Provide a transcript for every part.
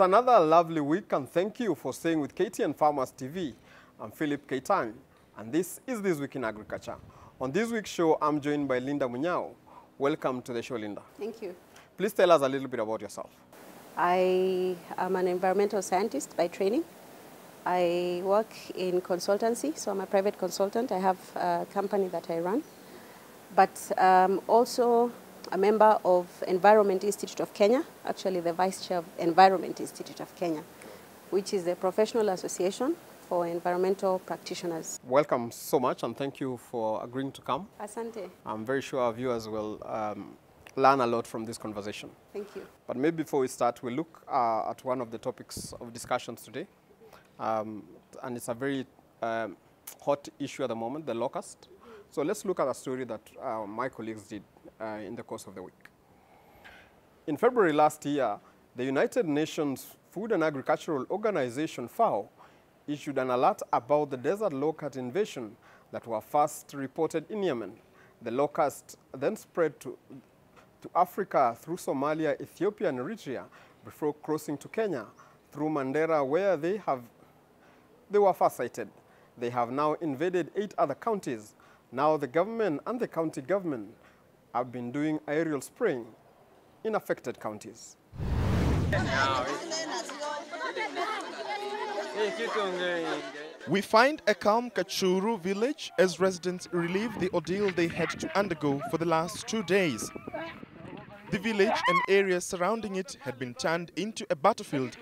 It's another lovely week, and thank you for staying with KTN Farmers TV. I'm Philip Kaitang, and this is This Week in Agriculture. On this week's show, I'm joined by Linda Munyao. Welcome to the show, Linda. Thank you. Please tell us a little bit about yourself. I am an environmental scientist by training. I work in consultancy, so I'm a private consultant. I have a company that I run, but also a member of Environment Institute of Kenya, actually the vice chair of Environment Institute of Kenya, which is a professional association for environmental practitioners. Welcome so much, and thank you for agreeing to come. Asante. I'm very sure our viewers will learn a lot from this conversation. Thank you. But maybe before we start, we'll look at one of the topics of discussions today. And it's a very hot issue at the moment, the locust. So let's look at a story that my colleagues did in the course of the week. In February last year, the United Nations Food and Agricultural Organization, FAO, issued an alert about the desert locust invasion that were first reported in Yemen. The locust then spread to Africa through Somalia, Ethiopia, and Eritrea before crossing to Kenya through Mandera, where they were first sighted. They have now invaded 8 other counties. Now the government and the county government have been doing aerial spraying in affected counties. We find a calm Kachuru village as residents relieve the ordeal they had to undergo for the last 2 days. The village and area surrounding it had been turned into a battlefield.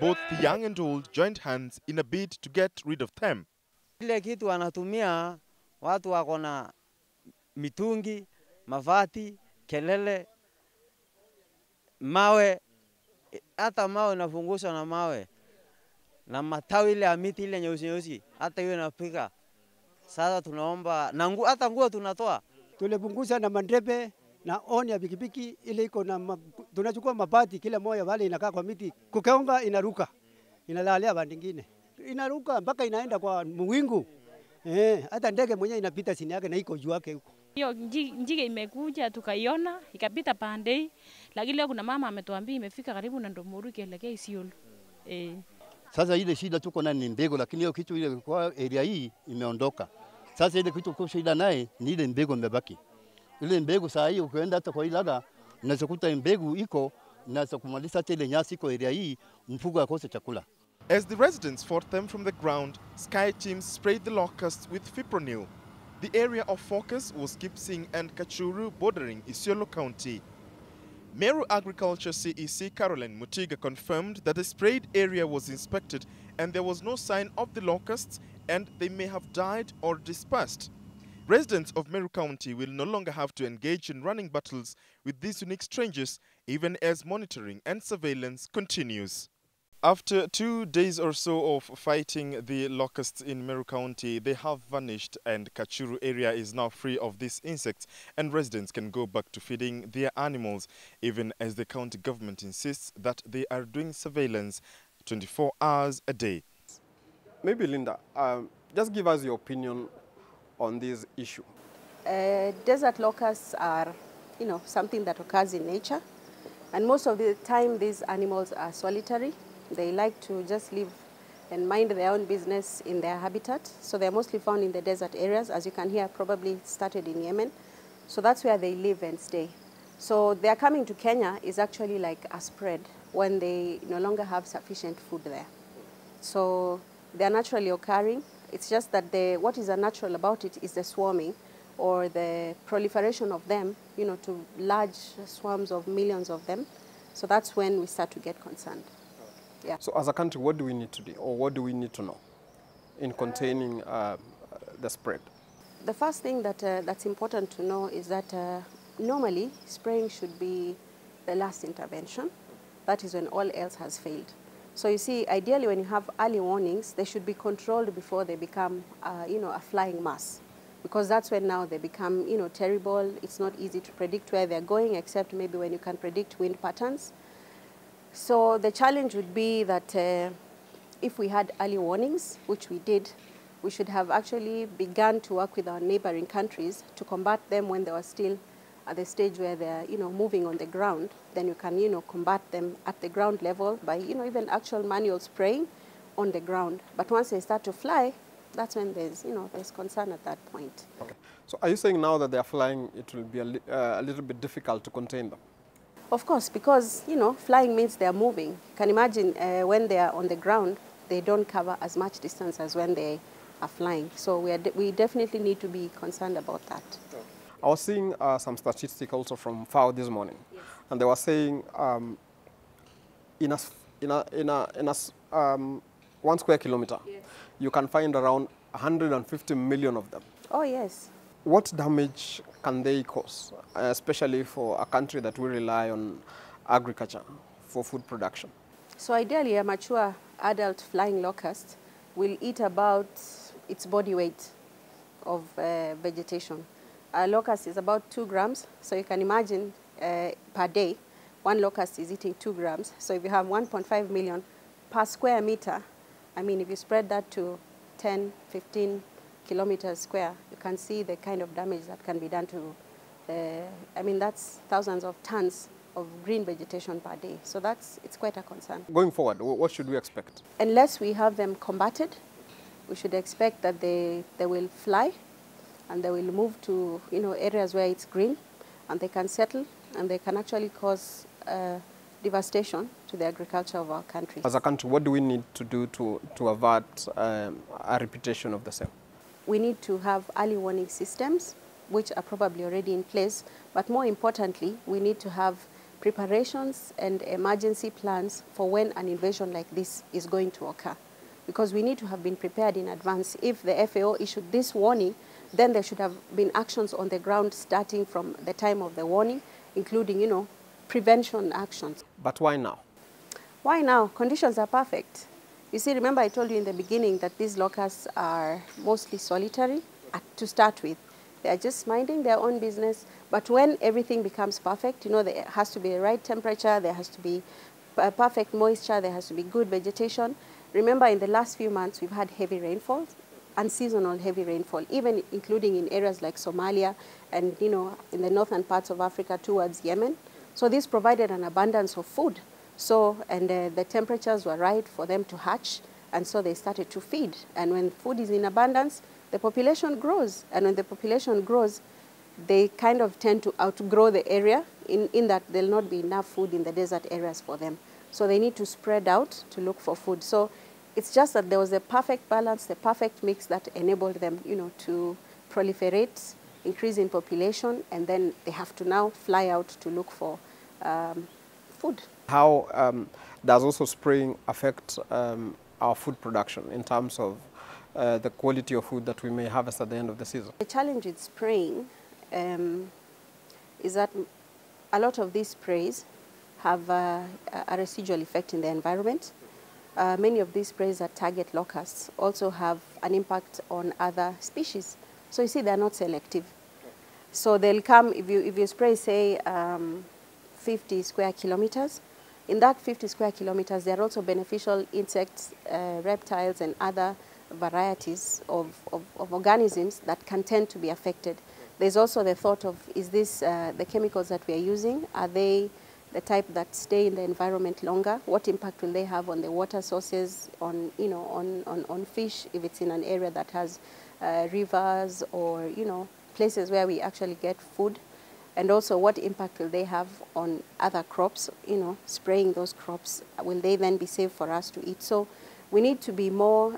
Both the young and old joined hands in a bid to get rid of them. Mavati, kelele, mawe, hata mawe nafungusha na mawe. Na matawi ile ya miti ile nyeusi nyeusi, hata hiyo inapika. Sasa tunaomba, na nguo hata nguo tunatoa. Tulipunguza na mandrebe, na oni ya pikipiki ile iko na tunachukua mabati kila moja wale inakaa kwa miti. Kukaunga inaruka. Inalalia bandingine. Inaruka mpaka inaenda kwa mwingu. Hata ndege mwenyewe inapita chini yake na iko juu yake huko. Hiyo njige imekuja tukaiona ikapita pandei, lakini leo kuna mama ametuambia imefika karibu na Ndomuru ikielekea Isiolo. Sasa ile shida tuko nayo ni mbegu, lakini hiyo kitu ile kwa area hii imeondoka. Sasa ile kitu kwa shida naye ni ile mbegu imebaki. Ile mbegu saa hii ukienda hata kwa ilada unazokuta mbegu iko na kumaliza ile nyasi iko area hii, mfugo akose chakula. As the residents fought them from the ground, sky teams sprayed the locusts with fipronil. The area of focus was Kipsing and Kachuru bordering Isiolo County. Meru Agriculture CEC Caroline Mutiga confirmed that the sprayed area was inspected and there was no sign of the locusts and they may have died or dispersed. Residents of Meru County will no longer have to engage in running battles with these unique strangers, even as monitoring and surveillance continues. After 2 days or so of fighting the locusts in Meru County, they have vanished and Kachuru area is now free of these insects and residents can go back to feeding their animals, even as the county government insists that they are doing surveillance 24 hours a day. Maybe Linda, just give us your opinion on this issue. Desert locusts are, something that occurs in nature, and most of the time these animals are solitary. They like to just live and mind their own business in their habitat. So they're mostly found in the desert areas. As you can hear, probably started in Yemen. So that's where they live and stay. So their coming to Kenya is actually like a spread when they no longer have sufficient food there. So they're naturally occurring. It's just that what is unnatural about it is the swarming or the proliferation of them, to large swarms of millions of them. So that's when we start to get concerned. Yeah. So as a country, what do we need to do, or what do we need to know in containing the spread? The first thing that's important to know is that normally spraying should be the last intervention. That is when all else has failed. So you see, ideally when you have early warnings, they should be controlled before they become, a flying mass. Because that's when now they become, terrible. It's not easy to predict where they're going, except maybe when you can predict wind patterns. So the challenge would be that if we had early warnings, which we did, we should have actually begun to work with our neighboring countries to combat them when they were still at the stage where they're, moving on the ground, then you can, combat them at the ground level by, even actual manual spraying on the ground. But once they start to fly, that's when there's, there's concern at that point. Okay. So are you saying now that they're flying, it will be a little bit difficult to contain them? Of course, because, flying means they're moving. You can imagine when they are on the ground, they don't cover as much distance as when they are flying. So we definitely need to be concerned about that. Okay. I was seeing some statistics also from FAO this morning, yes. And they were saying in 1 square kilometer, yes. You can find around 150 million of them. Oh, yes. What damage can they cause, especially for a country that we rely on agriculture for food production? So ideally, a mature adult flying locust will eat about its body weight of vegetation. A locust is about 2 grams, so you can imagine per day, one locust is eating 2 grams. So if you have 1.5 million per square meter, I mean, if you spread that to 10, 15 kilometers square, you can see the kind of damage that can be done to, I mean, that's thousands of tons of green vegetation per day. So it's quite a concern. Going forward, what should we expect? Unless we have them combated, we should expect that they will fly, and they will move to areas where it's green, and they can settle, and they can actually cause devastation to the agriculture of our country. As a country, what do we need to do to avert a repetition of the same? We need to have early warning systems, which are probably already in place, but more importantly, we need to have preparations and emergency plans for when an invasion like this is going to occur, because we need to have been prepared in advance. If the FAO issued this warning, then there should have been actions on the ground starting from the time of the warning, including, prevention actions. But why now? Why now? Conditions are perfect. You see, remember I told you in the beginning that these locusts are mostly solitary to start with. They are just minding their own business. But when everything becomes perfect, there has to be the right temperature, there has to be perfect moisture, there has to be good vegetation. Remember, in the last few months, we've had heavy rainfall, unseasonal heavy rainfall, even including in areas like Somalia and, in the northern parts of Africa towards Yemen. So this provided an abundance of food. So, and the temperatures were right for them to hatch, and so they started to feed. And when food is in abundance, the population grows. And when the population grows, they kind of tend to outgrow the area in that there'll not be enough food in the desert areas for them. So they need to spread out to look for food. So it's just that there was a perfect balance, the perfect mix that enabled them, to proliferate, increase in population, and then they have to now fly out to look for food. How does also spraying affect our food production in terms of the quality of food that we may harvest at the end of the season? The challenge with spraying is that a lot of these sprays have a residual effect in the environment. Many of these sprays that target locusts also have an impact on other species. So you see, they're not selective. So they'll come, if you spray, say, 50 square kilometers, in that 50 square kilometers, there are also beneficial insects, reptiles, and other varieties of organisms that can tend to be affected. There's also the thought of, is this the chemicals that we are using? Are they the type that stay in the environment longer? What impact will they have on the water sources, on on fish, if it's in an area that has rivers or places where we actually get food? And also, what impact will they have on other crops? Spraying those crops, will they then be safe for us to eat? So we need to be more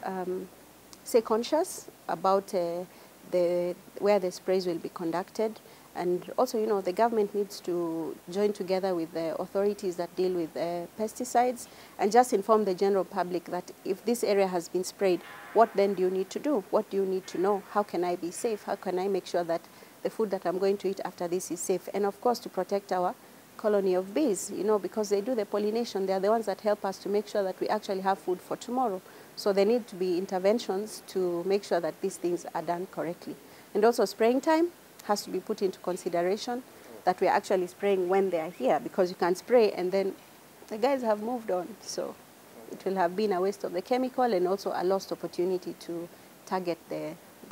conscious about where the sprays will be conducted. And also, the government needs to join together with the authorities that deal with pesticides and just inform the general public that if this area has been sprayed, what then do you need to do? What do you need to know? How can I be safe? How can I make sure that the food that I'm going to eat after this is safe? And of course, to protect our colony of bees, because they do the pollination. They are the ones that help us to make sure that we actually have food for tomorrow. So there need to be interventions to make sure that these things are done correctly. And also spraying time has to be put into consideration, that we're actually spraying when they are here, because you can spray and then the guys have moved on. So it will have been a waste of the chemical and also a lost opportunity to target the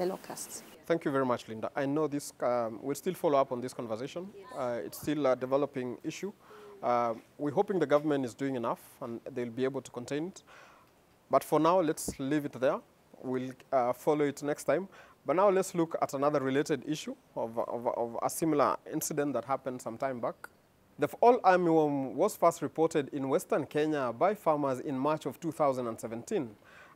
locusts. Thank you very much, Linda. I know this, we'll still follow up on this conversation. It's still a developing issue. We're hoping the government is doing enough and they'll be able to contain it. But for now, let's leave it there. We'll follow it next time. But now let's look at another related issue of a similar incident that happened some time back. The fall armyworm was first reported in Western Kenya by farmers in March of 2017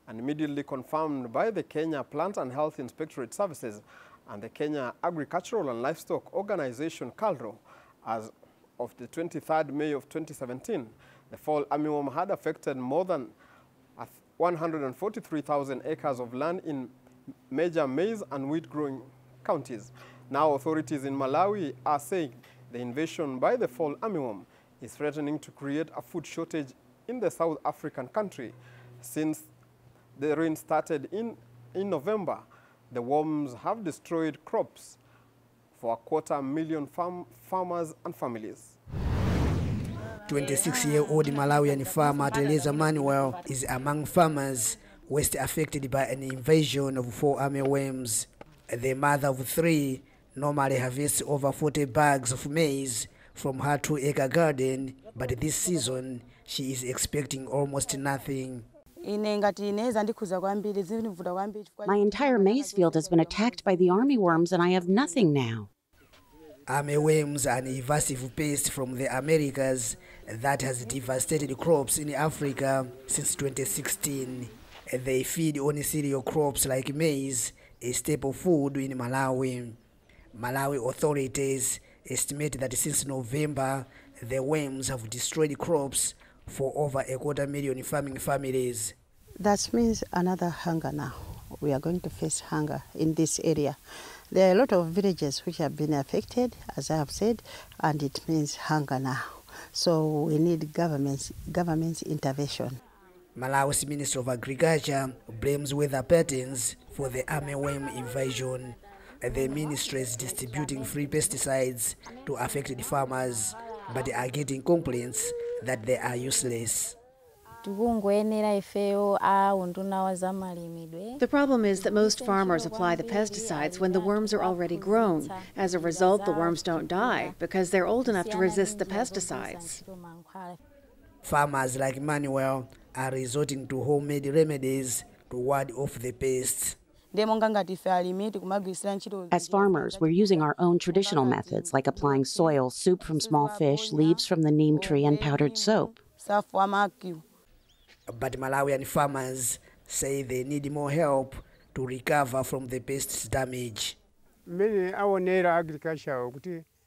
and immediately confirmed by the Kenya Plant and Health Inspectorate Services and the Kenya Agricultural and Livestock Organization, KALRO, as of the 23rd May of 2017. The fall armyworm had affected more than 143,000 acres of land in major maize and wheat-growing counties. Now authorities in Malawi are saying the invasion by the fall armyworm is threatening to create a food shortage in the South African country. Since the rain started in November, the worms have destroyed crops for a 250,000 farmers and families. 26-year-old Malawian farmer Lisa Manuel is among farmers worst affected by an invasion of fall armyworms. The mother of three normally harvests over 40 bags of maize from her 2-acre garden, but this season she is expecting almost nothing. My entire maize field has been attacked by the armyworms and I have nothing now. Armyworms are an invasive pest from the Americas that has devastated crops in Africa since 2016. They feed on cereal crops like maize, a staple food in Malawi. Malawi authorities estimate that since November, the worms have destroyed crops for over 250,000 farming families. That means another hunger now. We are going to face hunger in this area. There are a lot of villages which have been affected, as I have said, and it means hunger now. So we need government's intervention. Malawi's Minister of Agriculture blames weather patterns for the armyworm invasion. The ministry is distributing free pesticides to affected farmers, but they are getting complaints that they are useless. The problem is that most farmers apply the pesticides when the worms are already grown. As a result, the worms don't die because they're old enough to resist the pesticides. Farmers like Manuel are resorting to homemade remedies to ward off the pests. As farmers, we're using our own traditional methods, like applying soil, soup from small fish, leaves from the neem tree, and powdered soap. But Malawian farmers say they need more help to recover from the pest's damage.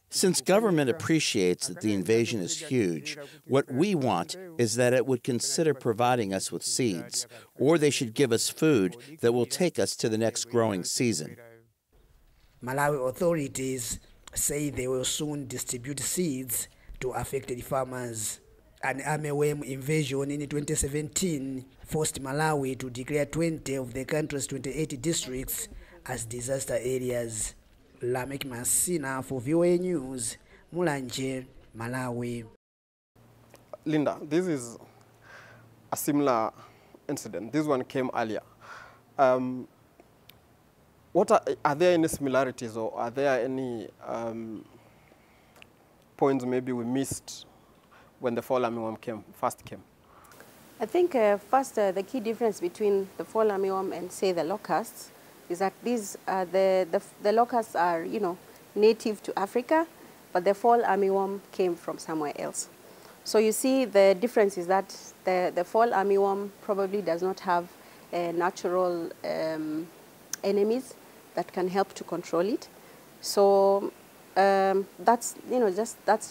Since government appreciates that the invasion is huge, what we want is that it would consider providing us with seeds, or they should give us food that will take us to the next growing season. Malawi authorities say they will soon distribute seeds to affected farmers. An armyworm invasion in 2017 forced Malawi to declare 20 of the country's 28 districts as disaster areas. Lamek Masina for VOA News, Mulanje, Malawi. Linda, this is a similar incident. This one came earlier. Are there any similarities, or are there any points maybe we missed when the fall armyworm first came? I think the key difference between the fall armyworm and, say, the locusts is that these are the locusts are, you know, native to Africa, but the fall armyworm came from somewhere else. So you see the difference is that the fall armyworm probably does not have natural enemies that can help to control it. So that's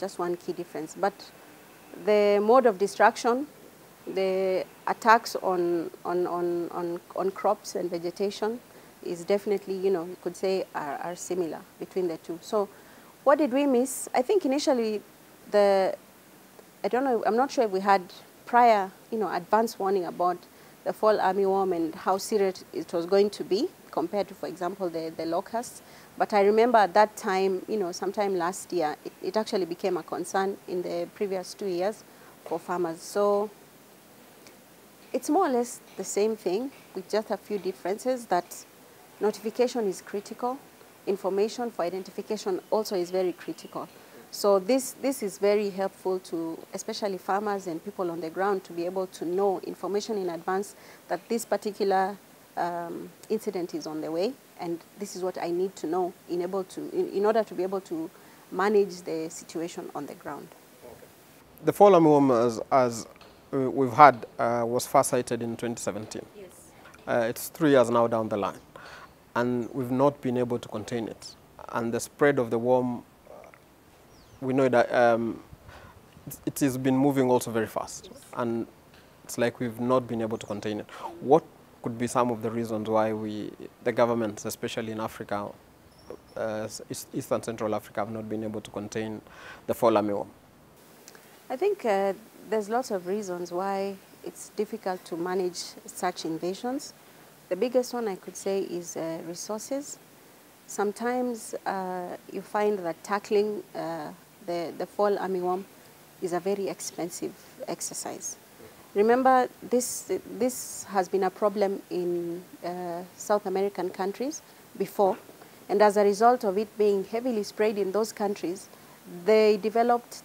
just one key difference. But the mode of destruction, the attacks on crops and vegetation, is definitely, you know, you could say are similar between the two. So what did we miss? I think initially I don't know, I'm not sure if we had prior, you know, advance warning about the fall armyworm and how serious it was going to be compared to, for example, the locusts. But I remember at that time, you know, sometime last year, it actually became a concern in the previous 2 years for farmers. So it's more or less the same thing with just a few differences that Notification is critical. Information for identification also is very critical. So this is very helpful to especially farmers and people on the ground to be able to know information in advance that this particular incident is on the way and this is what I need to know in order to be able to manage the situation on the ground. Okay. The follow-on as we've had was first sighted in 2017. Yes. It's 3 years now down the line and we've not been able to contain it. And the spread of the worm, we know that it has been moving also very fast. Yes. And it's like we've not been able to contain it. What could be some of the reasons why the governments, especially in Africa, East and Central Africa, have not been able to contain the fall armyworm? I think there's lots of reasons why it's difficult to manage such invasions. The biggest one I could say is resources. Sometimes you find that tackling the fall armyworm is a very expensive exercise. Remember, this has been a problem in South American countries before, and as a result of it being heavily sprayed in those countries, they developed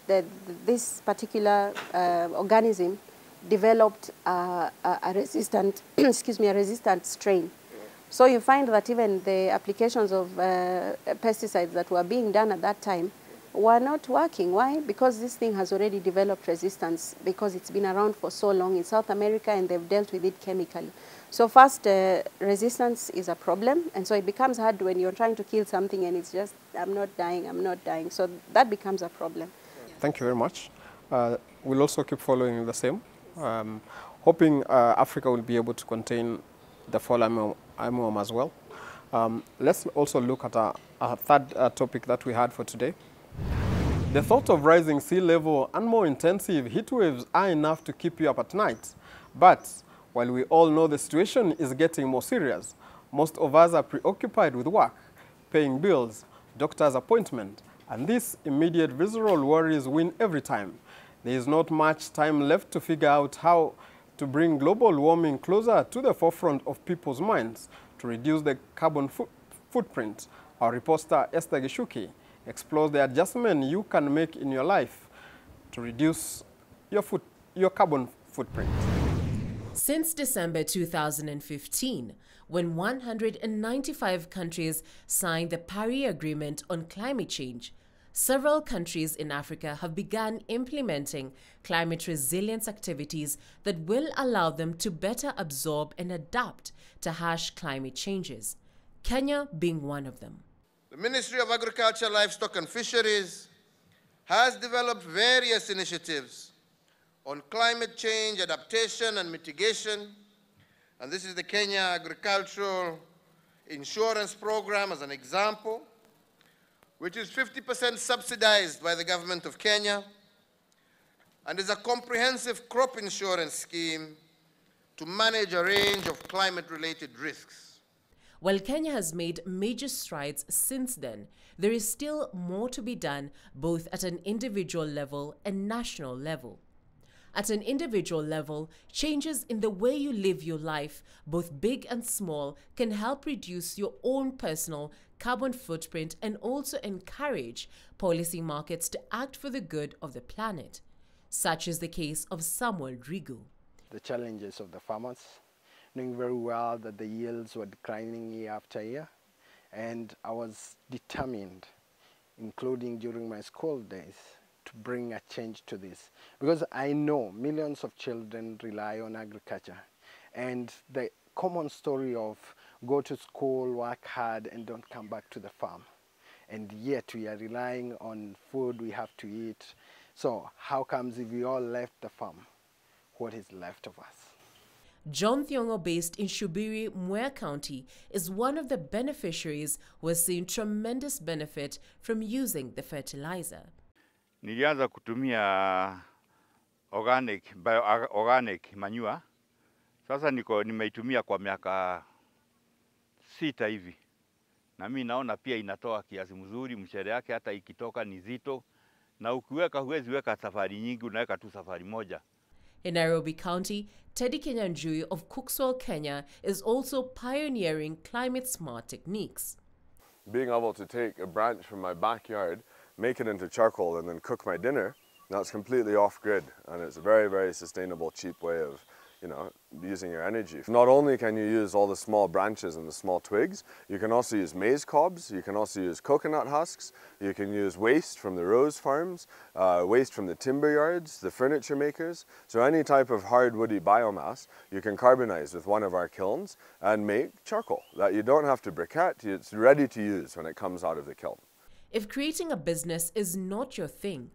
this particular organism developed a resistant excuse me, a resistant strain. So you find that even the applications of pesticides that were being done at that time were not working. Why? Because this thing has already developed resistance because it's been around for so long in South America and they've dealt with it chemically. So first, resistance is a problem, and so it becomes hard when you're trying to kill something and it's just, I'm not dying, I'm not dying. So that becomes a problem. Yeah. Thank you very much. We'll also keep following the same, hoping Africa will be able to contain the fall armyworm as well. Let's also look at our third topic that we had for today. The thought of rising sea level and more intensive heat waves are enough to keep you up at night. But while we all know the situation is getting more serious, most of us are preoccupied with work, paying bills, doctor's appointment, and these immediate visceral worries win every time. There is not much time left to figure out how to bring global warming closer to the forefront of people's minds to reduce the carbon footprint. Our reporter Esther Gishuki explores the adjustment you can make in your life to reduce your carbon footprint. Since December 2015, when 195 countries signed the Paris Agreement on climate change, several countries in Africa have begun implementing climate resilience activities that will allow them to better absorb and adapt to harsh climate changes, Kenya being one of them. The Ministry of Agriculture, Livestock and Fisheries has developed various initiatives on climate change adaptation and mitigation, and this is the Kenya Agricultural Insurance Program as an example, which is 50% subsidized by the government of Kenya and is a comprehensive crop insurance scheme to manage a range of climate-related risks. While Kenya has made major strides since then, there is still more to be done both at an individual level and national level. At an individual level, changes in the way you live your life, both big and small, can help reduce your own personal carbon footprint and also encourage policy markets to act for the good of the planet. Such is the case of Samuel Rigo. The challenges of the farmers, knowing very well that the yields were declining year after year, and I was determined, including during my school days, to bring a change to this, because I know millions of children rely on agriculture, and the common story of go to school, work hard, and don't come back to the farm, and yet we are relying on food we have to eat. So how comes if we all left the farm, what is left of us? John Thiongo, based in Shubiri, Mwea County, is one of the beneficiaries who has seen tremendous benefit from using the fertilizer. Nilianza kutumia organic manure. Sasa nimeitumia kwa miaka 6 hivi. Na mimi naona pia inatoa kiasi mzuri, mshare yake hata ikitoka ni zito, na ukiweka huwezi weka safari nyingi, unaweka tu safari moja. In Nairobi County, Teddy Kenyanjui of Cookswell, Kenya, is also pioneering climate-smart techniques. Being able to take a branch from my backyard, make it into charcoal and then cook my dinner, that's completely off-grid, and it's a very, very sustainable, cheap way of, you know, using your energy. Not only can you use all the small branches and the small twigs, you can also use maize cobs, you can also use coconut husks, you can use waste from the rose farms, waste from the timber yards, the furniture makers. So any type of hard woody biomass, you can carbonize with one of our kilns and make charcoal that you don't have to briquette, it's ready to use when it comes out of the kiln. If creating a business is not your thing,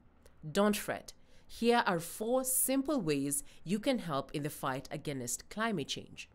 don't fret. Here are 4 simple ways you can help in the fight against climate change.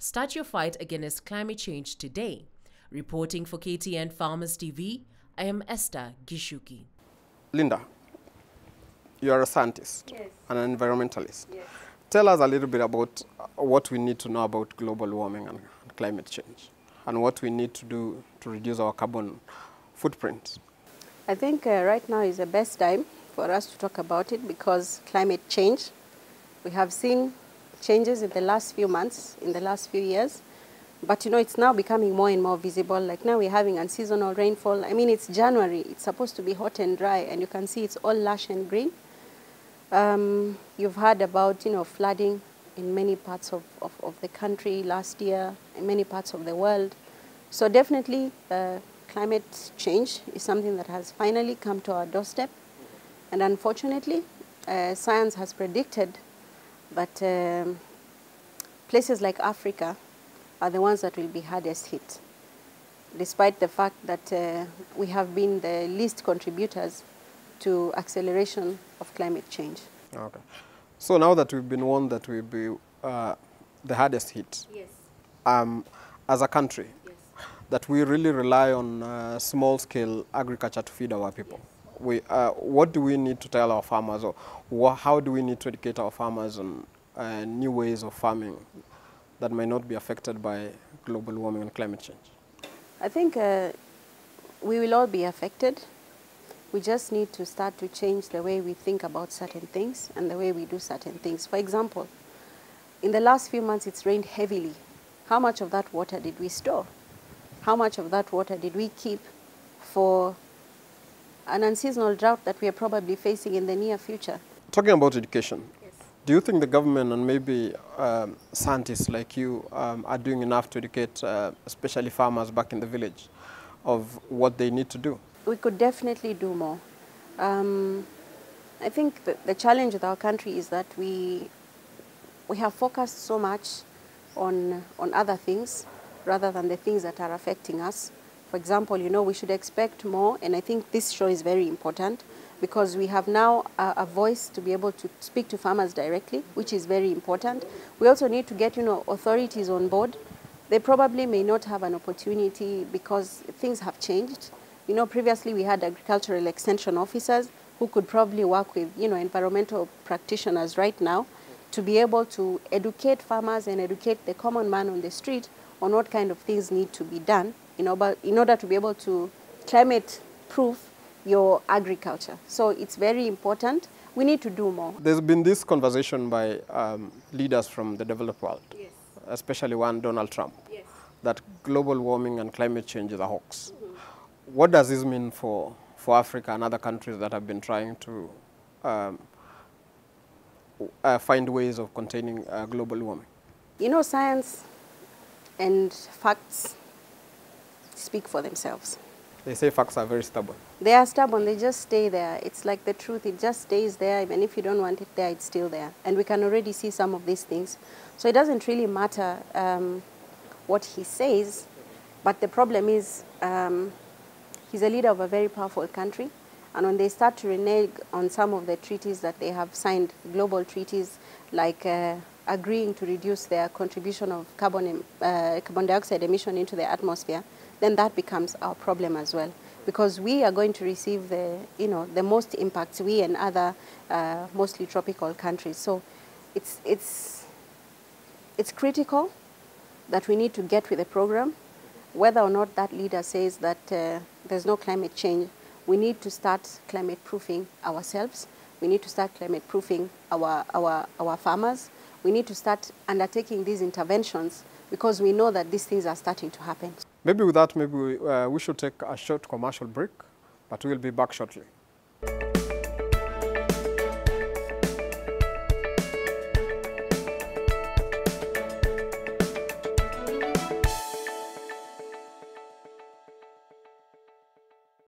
Start your fight against climate change today. Reporting for KTN Farmers TV, I am Esther Gishuki. Linda, you are a scientist, yes, and an environmentalist. Yes. Tell us a little bit about what we need to know about global warming and climate change, and what we need to do to reduce our carbon footprint. I think right now is the best time for us to talk about it, because climate change, we have seen changes in the last few months, in the last few years. But you know, it's now becoming more and more visible. Like now we're having unseasonal rainfall. I mean, it's January, it's supposed to be hot and dry, and you can see it's all lush and green. You've heard about, you know, flooding in many parts of the country last year, in many parts of the world. So definitely climate change is something that has finally come to our doorstep. And unfortunately, science has predicted that places like Africa are the ones that will be hardest hit, despite the fact that we have been the least contributors to acceleration of climate change. Okay. So now that we've been warned that we'll be the hardest hit, yes, as a country, yes, that we really rely on small-scale agriculture to feed our people. Yes. What do we need to tell our farmers, or how do we need to educate our farmers on new ways of farming that may not be affected by global warming and climate change? I think we will all be affected. We just need to start to change the way we think about certain things and the way we do certain things. For example, in the last few months it's rained heavily. How much of that water did we store? How much of that water did we keep for an unseasonal drought that we are probably facing in the near future? Talking about education, yes, do you think the government and maybe scientists like you are doing enough to educate especially farmers back in the village of what they need to do? We could definitely do more. I think the challenge with our country is that we have focused so much on other things rather than the things that are affecting us. For example, you know, we should expect more, and I think this show is very important because we have now a voice to be able to speak to farmers directly, which is very important. We also need to get, you know, authorities on board. They probably may not have an opportunity because things have changed. You know, previously we had agricultural extension officers who could probably work with, you know, environmental practitioners right now to be able to educate farmers and educate the common man on the street on what kind of things need to be done in order to be able to climate-proof your agriculture. So it's very important. We need to do more. There's been this conversation by leaders from the developed world, yes, especially one Donald Trump, yes, that global warming and climate change is a hoax. Mm-hmm. What does this mean for Africa and other countries that have been trying to find ways of containing global warming? You know, science and facts speak for themselves. They say facts are very stubborn. They are stubborn, they just stay there. It's like the truth, it just stays there. Even if you don't want it there, it's still there. And we can already see some of these things. So it doesn't really matter what he says, but the problem is he's a leader of a very powerful country, and when they start to renege on some of the treaties that they have signed, global treaties like agreeing to reduce their contribution of carbon dioxide emission into the atmosphere, then that becomes our problem as well, because we are going to receive the, the most impacts, we and other mostly tropical countries. So it's critical that we need to get with the program, whether or not that leader says that there's no climate change. We need to start climate proofing ourselves. We need to start climate proofing our farmers. We need to start undertaking these interventions because we know that these things are starting to happen. Maybe with that, maybe we should take a short commercial break, but we'll be back shortly.